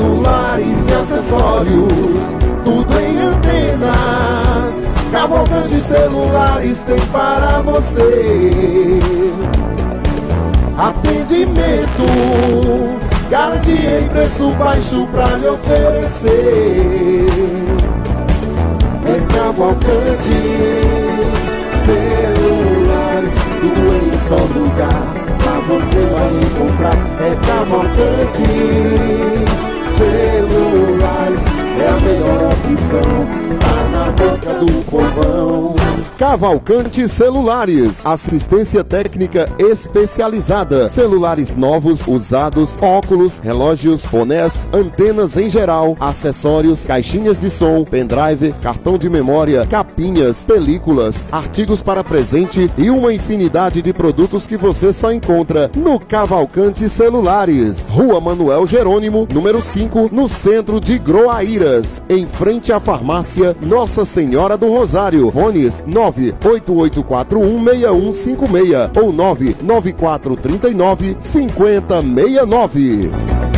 celulares e acessórios, tudo em antenas. Cavalcante Celulares tem para você. Atendimento, garantia em preço baixo para lhe oferecer. É Cavalcante Celulares, tudo em um só lugar. Lá você vai encontrar. É Cavalcante Celulares, é a melhor opção, tá na boca do povão. Cavalcante Celulares, assistência técnica especializada, celulares novos, usados, óculos, relógios, bonés, antenas em geral, acessórios, caixinhas de som, pendrive, cartão de memória, capinhas, películas, artigos para presente e uma infinidade de produtos que você só encontra no Cavalcante Celulares, Rua Manuel Jerônimo, número 5, no centro de Groaíras, em frente à Farmácia Nossa Senhora do Rosário. Fones 988416156 ou 994395069.